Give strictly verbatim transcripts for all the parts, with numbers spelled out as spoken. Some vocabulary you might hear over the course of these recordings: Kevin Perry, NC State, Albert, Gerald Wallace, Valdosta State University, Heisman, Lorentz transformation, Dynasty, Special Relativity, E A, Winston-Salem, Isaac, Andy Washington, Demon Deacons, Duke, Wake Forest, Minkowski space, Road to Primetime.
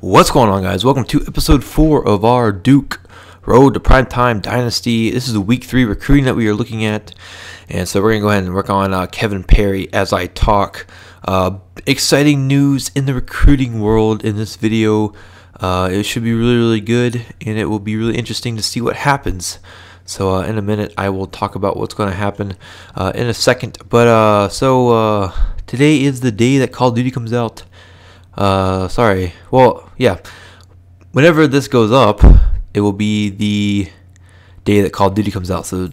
What's going on, guys? Welcome to episode four of our Duke Road to Primetime Dynasty. This is the week three recruiting that we are looking at, and so we're gonna go ahead and work on uh, Kevin Perry as I talk. Uh, exciting news in the recruiting world in this video. Uh, it should be really, really good, and it will be really interesting to see what happens. So uh, in a minute, I will talk about what's going to happen uh, in a second. But uh, so uh, today is the day that Call of Duty comes out. Uh, sorry. Well, yeah. Whenever this goes up, it will be the day that Call of Duty comes out. So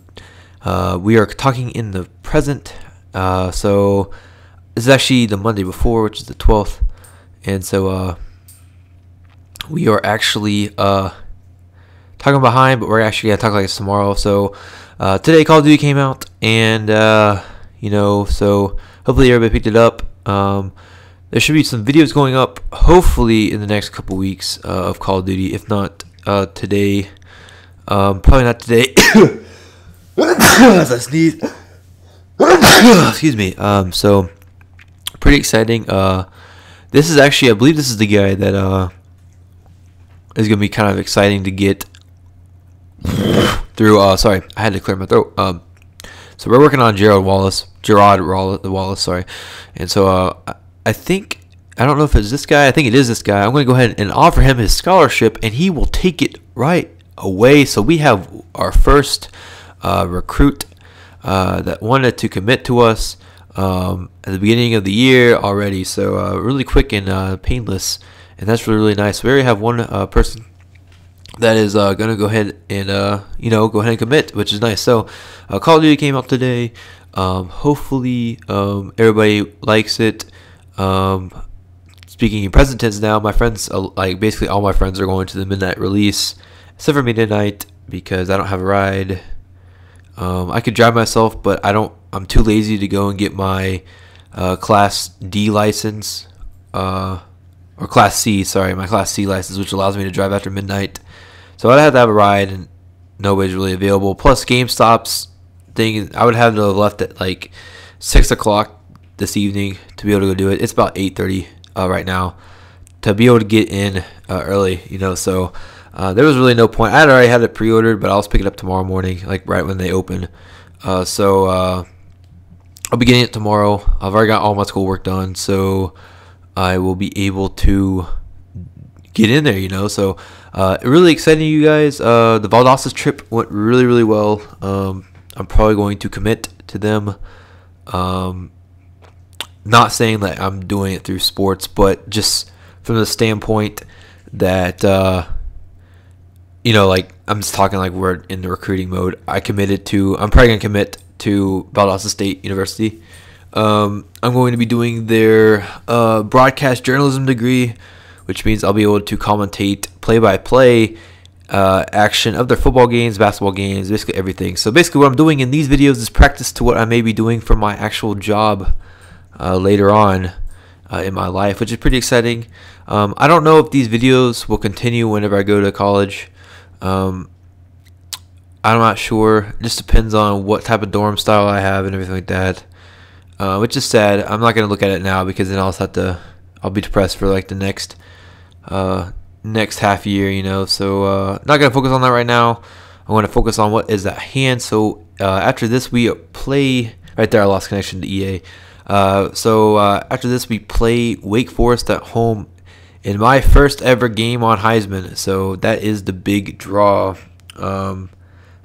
uh, we are talking in the present. Uh, so this is actually the Monday before, which is the twelfth. And so uh, we are actually uh, talking behind, but we're actually going to talk like it's tomorrow. So uh, today Call of Duty came out, and, uh, you know, so hopefully everybody picked it up. Um, There should be some videos going up, hopefully, in the next couple weeks uh, of Call of Duty. If not uh, today, um, probably not today. As I sneeze. Excuse me. Um, so, pretty exciting. Uh, this is actually, I believe, this is the guy that uh, is going to be kind of exciting to get through. Uh, sorry, I had to clear my throat. Um, so we're working on Gerald Wallace, Gerard Wallace. Sorry, and so. Uh, I think, I don't know if it's this guy. I think it is this guy. I'm going to go ahead and offer him his scholarship, and he will take it right away. So we have our first uh, recruit uh, that wanted to commit to us um, at the beginning of the year already. So uh, really quick and uh, painless, and that's really, really nice. We already have one uh, person that is uh, going to go ahead and, uh, you know, go ahead and commit, which is nice. So uh, Call of Duty came out today. Um, hopefully um, everybody likes it. Um, speaking in present tense now, my friends, uh, like basically all my friends are going to the midnight release, except for me tonight because I don't have a ride. Um, I could drive myself, but I don't. I'm too lazy to go and get my uh, Class D license, uh, or Class C. Sorry, my Class C license, which allows me to drive after midnight. So I'd have to have a ride, and nobody's really available. Plus, GameStop's thing, I would have to have left at like six o'clock this evening to be able to go do it. It's about eight thirty uh, right now to be able to get in uh, early, you know. So uh, there was really no point. I had already had it pre-ordered, but I'll just pick it up tomorrow morning, like right when they open. Uh, so uh, I'll be getting it tomorrow. I've already got all my schoolwork done, so I will be able to get in there, you know. So uh, really exciting, you guys. Uh, the Valdosta trip went really, really well. Um, I'm probably going to commit to them. Um, Not saying that I'm doing it through sports, but just from the standpoint that, uh, you know, like I'm just talking like we're in the recruiting mode. I committed to, I'm probably going to commit to Valdosta State University. Um, I'm going to be doing their uh, broadcast journalism degree, which means I'll be able to commentate play-by-play uh, action of their football games, basketball games, basically everything. So basically what I'm doing in these videos is practice to what I may be doing for my actual job Uh, later on uh, in my life, which is pretty exciting. Um, I don't know if these videos will continue whenever I go to college. Um, I'm not sure. It just depends on what type of dorm style I have and everything like that, uh, which is sad. I'm not going to look at it now because then I'll have to. I'll be depressed for like the next uh, next half year, you know. So uh, not going to focus on that right now. I want to focus on what is at hand. So uh, after this, we play. Right there, I lost connection to E A. Uh, so uh, after this, we play Wake Forest at home in my first ever game on Heisman. So that is the big draw. Um,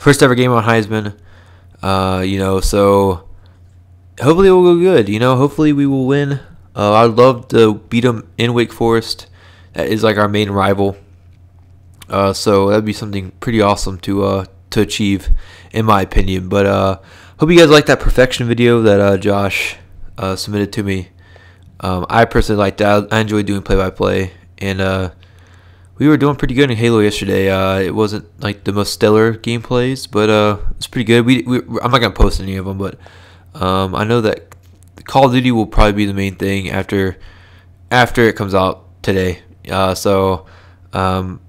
first ever game on Heisman. Uh, you know, so hopefully it will go good. You know, hopefully we will win. Uh, I'd love to beat them in Wake Forest. That is like our main rival. Uh, so that'd be something pretty awesome to uh, to achieve, in my opinion. But uh, hope you guys like that perfection video that uh, Josh Uh, submitted to me. Um, I personally like that. I enjoy doing play-by-play, and uh, we were doing pretty good in Halo yesterday. Uh, it wasn't like the most stellar gameplays, but uh, it's pretty good. We, we I'm not gonna post any of them, but um, I know that Call of Duty will probably be the main thing after after it comes out today. Uh, so um,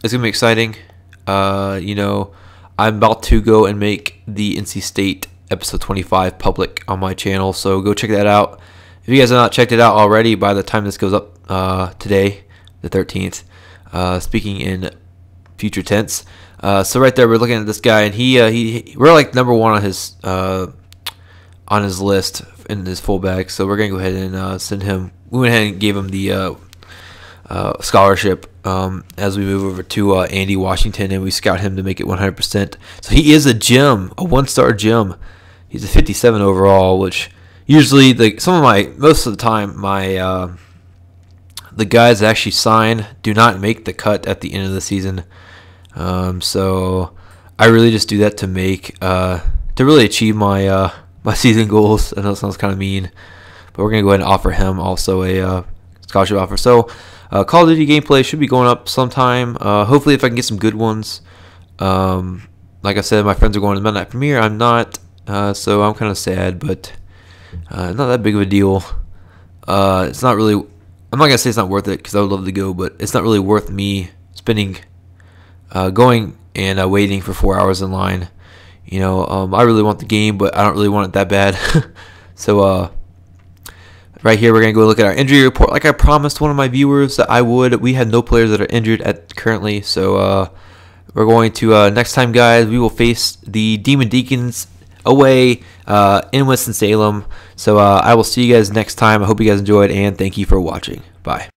it's gonna be exciting. Uh, you know, I'm about to go and make the N C State episode twenty-five public on my channel, so go check that out. If you guys have not checked it out already, by the time this goes up uh, today, the thirteenth. Uh, speaking in future tense. Uh, so right there, we're looking at this guy, and he uh, he, he we're like number one on his uh, on his list in his fullback. So we're gonna go ahead and uh, send him. We went ahead and gave him the uh, uh, scholarship um, as we move over to uh, Andy Washington, and we scout him to make it one hundred percent. So he is a gem, a one-star gem. He's a fifty-seven overall, which usually like some of my most of the time my uh, the guys that actually sign do not make the cut at the end of the season. Um, so I really just do that to make uh, to really achieve my uh, my season goals. I know it sounds kind of mean, but we're gonna go ahead and offer him also a uh, scholarship offer. So uh, Call of Duty gameplay should be going up sometime. Uh, hopefully, if I can get some good ones. Um, like I said, my friends are going to Midnight Premiere. I'm not, uh, so I'm kind of sad, but uh, not that big of a deal. Uh, it's not really. I'm not gonna say it's not worth it because I would love to go, but it's not really worth me spending. Uh, going and uh, waiting for four hours in line, you know. Um, I really want the game, but I don't really want it that bad. So, uh, right here, we're gonna go look at our injury report. Like I promised one of my viewers that I would. We had no players that are injured at currently, so uh, we're going to uh, next time, guys. We will face the Demon Deacons away uh, in Winston-Salem. So uh, I will see you guys next time. I hope you guys enjoyed, and thank you for watching. Bye.